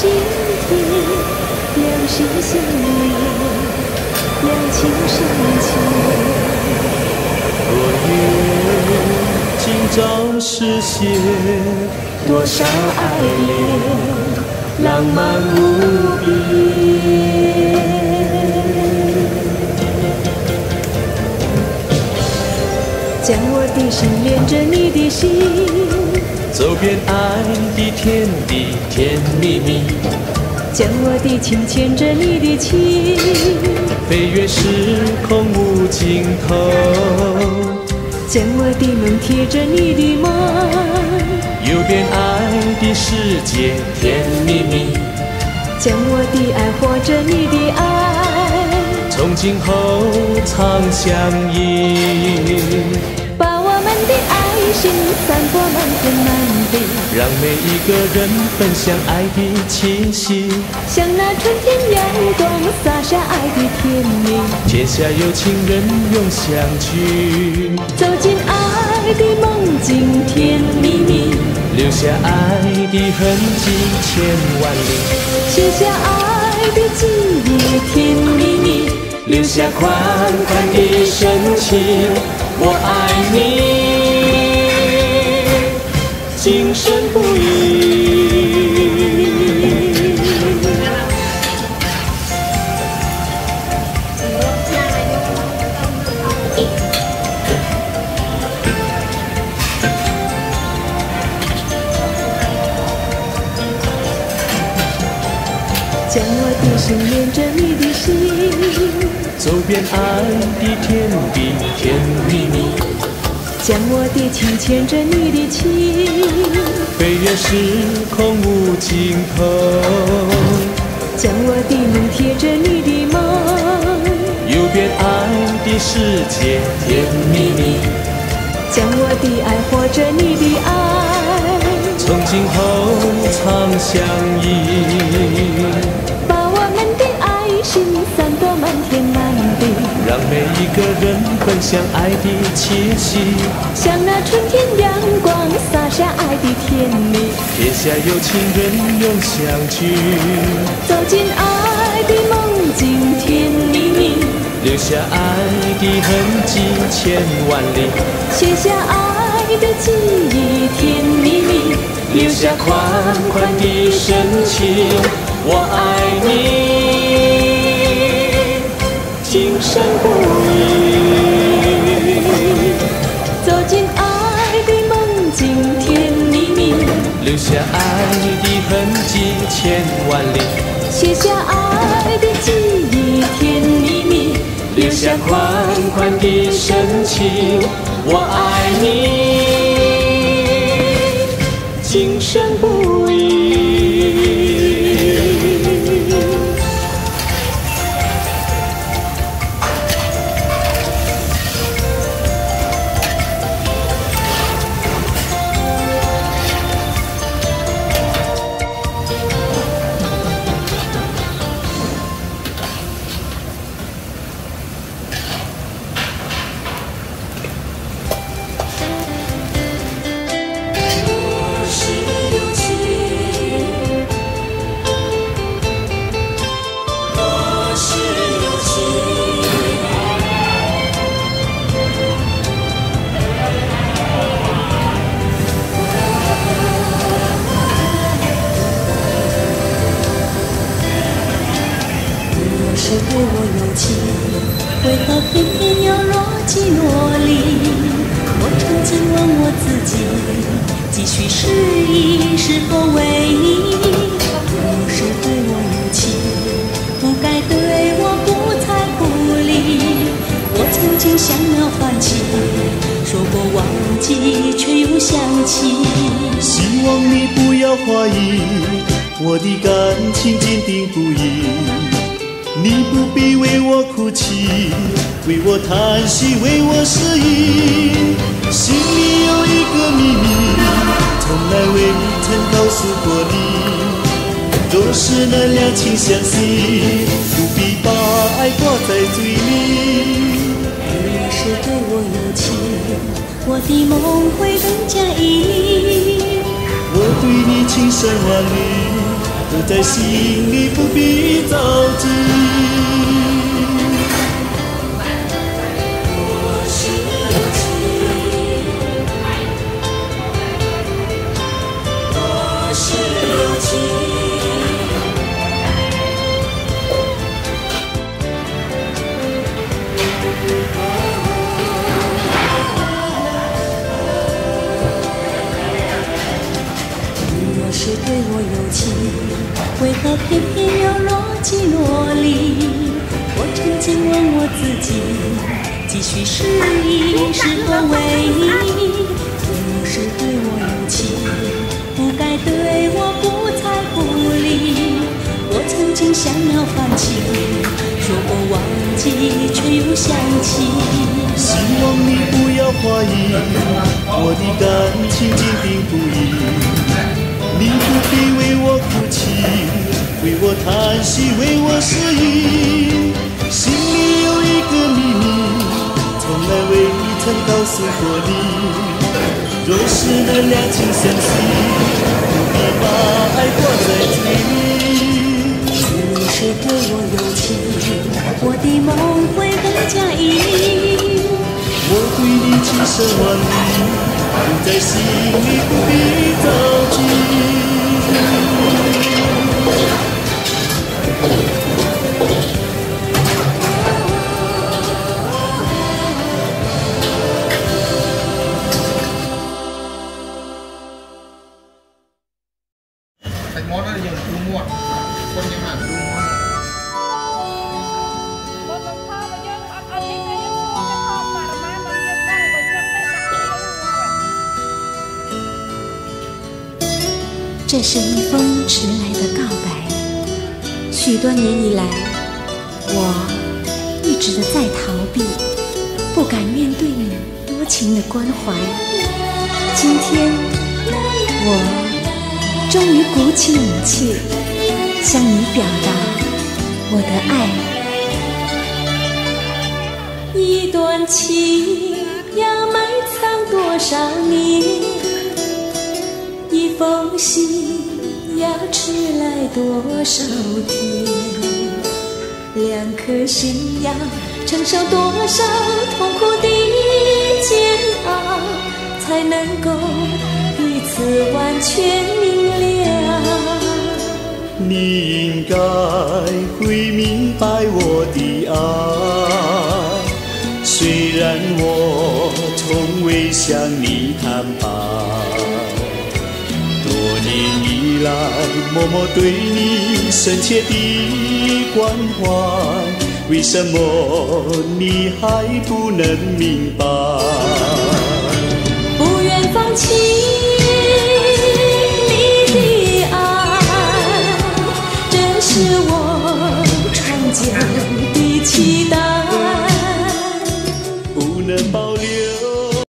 心底，两心相依，两情深情。落叶今朝是些多少爱恋，浪漫无比。 将我的心连着你的心，走遍爱的天地，甜蜜蜜。将我的情牵着你的情，飞越时空无尽头。将我的梦贴着你的梦，游遍爱的世界，甜蜜蜜。将我的爱活着你的爱，从今后常相依。 心散播满天满地，让每一个人分享爱的气息，像那春天阳光洒下爱的甜蜜。天下有情人永相聚，走进爱的梦境甜蜜蜜，留下爱的痕迹千万里，写下爱的记忆甜蜜蜜，留下款款的深情，我爱你。 今生不移。将我的心连着你的心，走遍爱的天地，甜蜜蜜。 将我的情牵着你的情，飞越时空无尽头。将我的梦贴着你的梦，游遍爱的世界，甜蜜蜜。将我的爱活着你的爱，从今后常相依。把我们的爱心散播满天满地。 让每一个人分享爱的气息，像那春天阳光洒下爱的甜蜜。天下有情人永相聚，走进爱的梦境甜蜜蜜，留下爱的痕迹千万里，写下爱的记忆甜蜜蜜，留下款款的深情，我爱你。 今生不移，走进爱的梦境，甜蜜蜜，留下爱的痕迹千万里，写下爱的记忆，甜蜜蜜，留下款款的深情，我爱你，今生不移。 我对你情深万缕，都在心里，不必着急。我是有情，我是有情。 是对我有情，为何偏偏要若即若离？我曾经问我自己，继续是一是否为一？若是对我有情，不该对我不睬不理。我曾经想要放弃，说过忘记，却又想起。希望你不要怀疑，我的感情坚定不移。 你不必为我哭泣，为我叹息，为我失意。心里有一个秘密，从来未曾告诉过你。若是能两情相许，不必把爱挂在嘴里。你是对我有情，我的梦会更加依依。我对你情深万缕，不在心里，不必着急。 这是一封迟来的告白。许多年以来，我一直的在逃避，不敢面对你多情的关怀。今天，我终于鼓起勇气，向你表达我的爱。一段情要埋藏多少年？ 一封信要迟来多少天？两颗心要承受多少痛苦的煎熬，才能够彼此完全明了？你应该会明白我的爱，虽然我从未向你坦白。 以来，默默对你深切的关怀，为什么你还不能明白？不愿放弃。